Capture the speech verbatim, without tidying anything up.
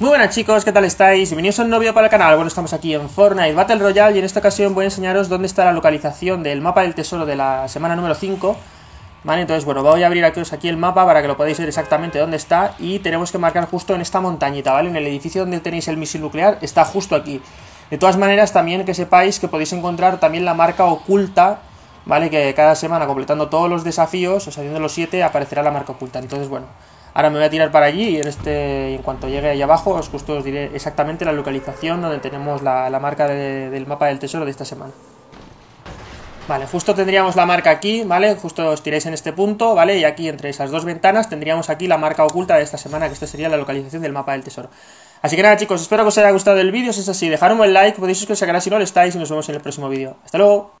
Muy buenas chicos, ¿qué tal estáis? Bienvenidos a un nuevo vídeo para el canal. Bueno, estamos aquí en Fortnite Battle Royale y en esta ocasión voy a enseñaros dónde está la localización del mapa del tesoro de la semana número cinco. Vale, entonces bueno, voy a abrir aquí, aquí el mapa para que lo podáis ver exactamente dónde está. Y tenemos que marcar justo en esta montañita, ¿vale? En el edificio donde tenéis el misil nuclear, está justo aquí. De todas maneras, también que sepáis que podéis encontrar también la marca oculta, ¿vale? Que cada semana, completando todos los desafíos, o sea, haciendo los siete, aparecerá la marca oculta. Entonces bueno, ahora me voy a tirar para allí y en, este, en cuanto llegue ahí abajo os justo os diré exactamente la localización donde tenemos la, la marca de, del mapa del tesoro de esta semana. Vale, justo tendríamos la marca aquí, ¿vale? Justo os tiráis en este punto, ¿vale? Y aquí entre esas dos ventanas tendríamos aquí la marca oculta de esta semana, que esta sería la localización del mapa del tesoro. Así que nada chicos, espero que os haya gustado el vídeo, si es así, dejad un buen like, podéis suscribiros al canal si no lo estáis y nos vemos en el próximo vídeo. ¡Hasta luego!